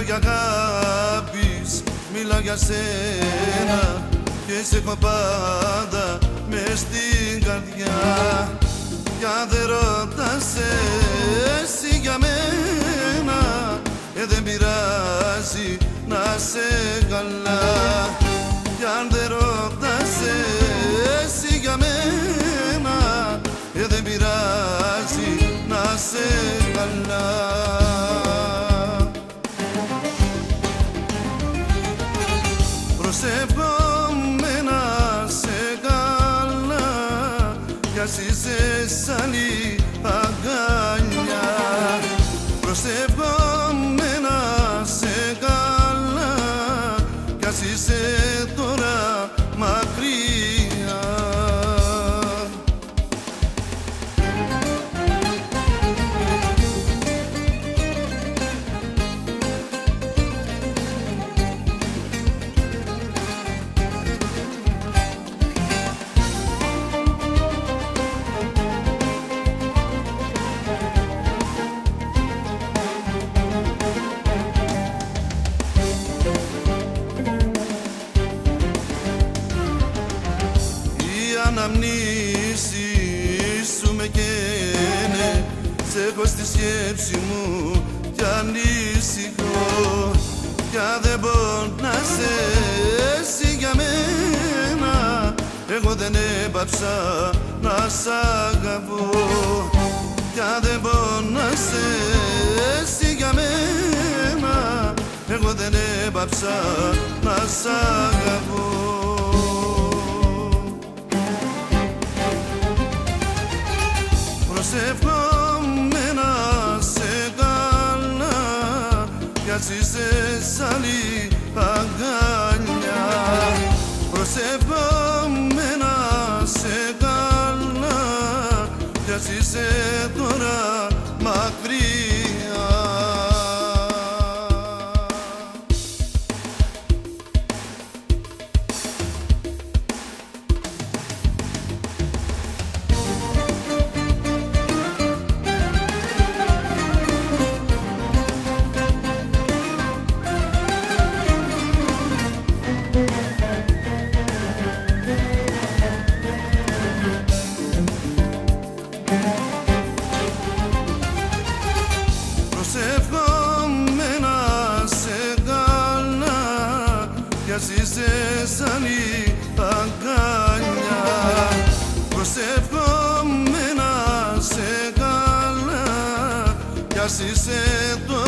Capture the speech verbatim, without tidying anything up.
μιλώ για αγάπης, μιλάω για σένα και σε έχω πάντα μες στην καρδιά. Για δεν ρωτάσαι εσύ για μένα, ε, δεν πειράζει να σε καλά. Κι αν δεν ρωτάσαι εσύ για μένα, ε, δεν πειράζει να σε καλά. Σε σαλή αγκαλιά, προσευχόμενα σε καλά, κι ας είσαι τώρα μακριά. Αναμνήσεις σου με καίνε, σ' έχω στη σκέψη μου κι ανησυχώ. Κι αν δεν πονάσαι εσύ για μένα, εγώ δεν έπαψα να σ' αγαπώ. Κι αν δεν πονάσαι εσύ για μένα, εγώ δεν έπαψα να σ' αγαπώ. Προσευχόμενα σε καλά, κι ας είσαι σ' άλλη αγκαλιά. Προσευχόμενα σε καλά, κι ας είσαι τώρα μακριά. Προσευχόμενα σε καλά, κι ας είσαι σ' άλλη αγκαλιά. Προσευχόμενα σε καλά, κι ας είσαι τώρα.